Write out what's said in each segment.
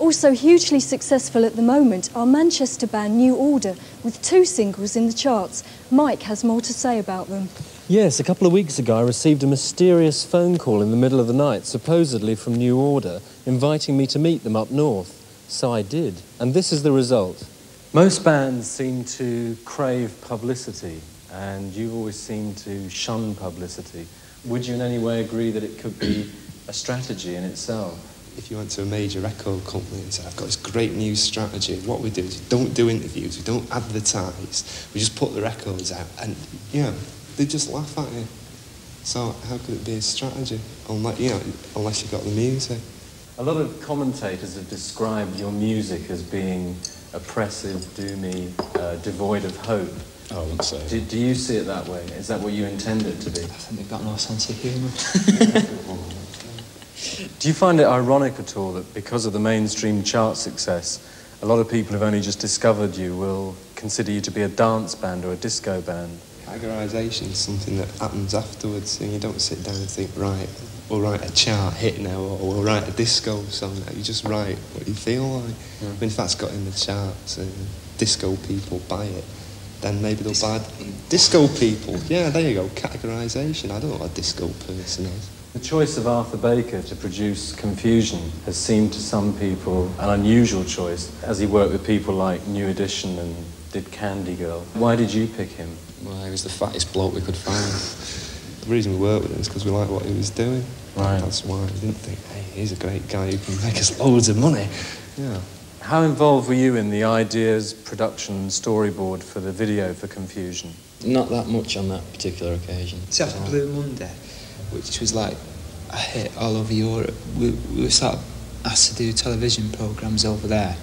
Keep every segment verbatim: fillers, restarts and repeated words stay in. Also hugely successful at the moment are Manchester band New Order, with two singles in the charts. Mike has more to say about them. Yes, a couple of weeks ago I received a mysterious phone call in the middle of the night, supposedly from New Order, inviting me to meet them up north. So I did, and this is the result. Most bands seem to crave publicity, and you've always seemed to shun publicity. Would you in any way agree that it could be a strategy in itself? If you went to a major record company and said, I've got this great new strategy, what we do is we don't do interviews, we don't advertise, we just put the records out, and, you know, they just laugh at you. So how could it be a strategy, unless, you know, unless you've got the music? A lot of commentators have described your music as being oppressive, doomy, uh, devoid of hope. I wouldn't say. Do, do you see it that way? Is that what you intend it to be? I think they've got no sense of humour. Do you find it ironic at all that because of the mainstream chart success, a lot of people who've only just discovered you will consider you to be a dance band or a disco band? Categorisation is something that happens afterwards, and you don't sit down and think, right, we'll write a chart hit now, or we'll write a disco song now. You just write what you feel like. Yeah. I mean, if that's got in the charts and disco people buy it, then maybe they'll buy disco people. Yeah, there you go, categorisation. I don't know what a disco person is. The choice of Arthur Baker to produce Confusion has seemed to some people an unusual choice, as he worked with people like New Edition and did Candy Girl. Why did you pick him? Well, he was the fattest bloke we could find. The reason we worked with him is because we liked what he was doing. Right. That's why we didn't think, hey, he's a great guy who can make us loads of money. Yeah. How involved were you in the ideas, production, storyboard for the video for Confusion? Not that much on that particular occasion. See, after Blue Monday, which was like a hit all over Europe, we, we were sort of asked to do television programmes over there.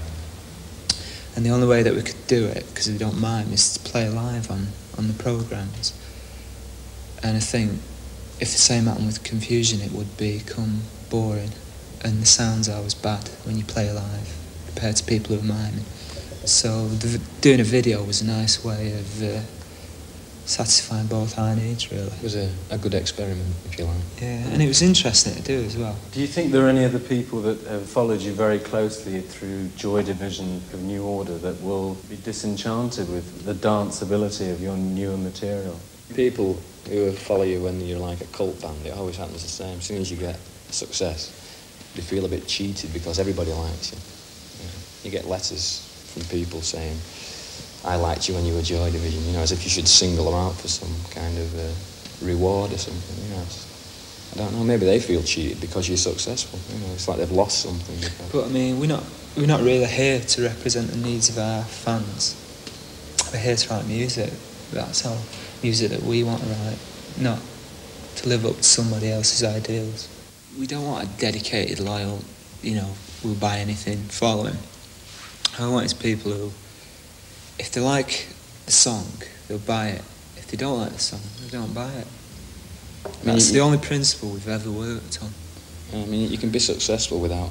And the only way that we could do it, because we don't mind, is to play live on, on the programmes. And I think if the same happened with Confusion, it would become boring. And the sound's always bad when you play live, compared to people who are miming. So the, doing a video was a nice way of uh, satisfying both our needs, really. It was a, a good experiment, if you like. Yeah, and it was interesting to do as well. Do you think there are any other people that have followed you very closely through Joy Division of New Order that will be disenchanted with the danceability of your newer material? People who follow you when you're like a cult band, it always happens the same. As soon as you get success, you feel a bit cheated because everybody likes you. Yeah. You get letters from people saying, I liked you when you were Joy Division, you know, as if you should single them out for some kind of uh, reward or something, you know. It's, I don't know, maybe they feel cheated because you're successful, you know, it's like they've lost something. Because... But I mean, we're not, we're not really here to represent the needs of our fans. We're here to write music, that's all. Music that we want to write, not to live up to somebody else's ideals. We don't want a dedicated, loyal, you know, we'll buy anything, following. I want is people who, if they like the song, they'll buy it. If they don't like the song, they don't buy it. I mean, that's you, the only principle we've ever worked on. I mean, you can be successful without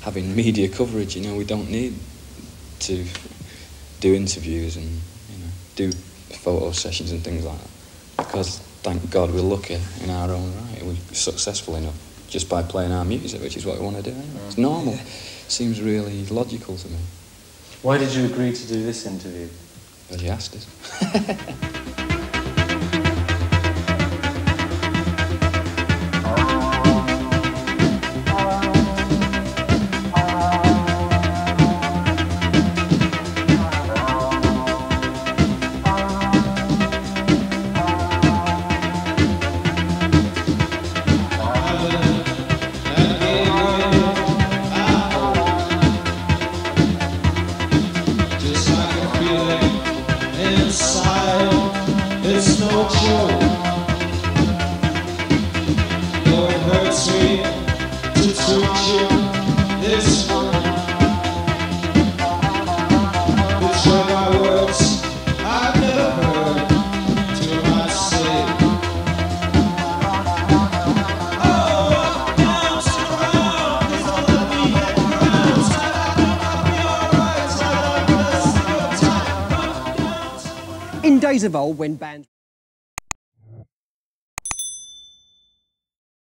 having media coverage, you know, we don't need to do interviews and, you know, do photo sessions and things like that. Because, thank God, we're lucky in our own right. We're successful enough just by playing our music, which is what we want to do anyway. It's normal. Yeah. Seems really logical to me. Why did you agree to do this interview? Well, you asked us. Days of old when bands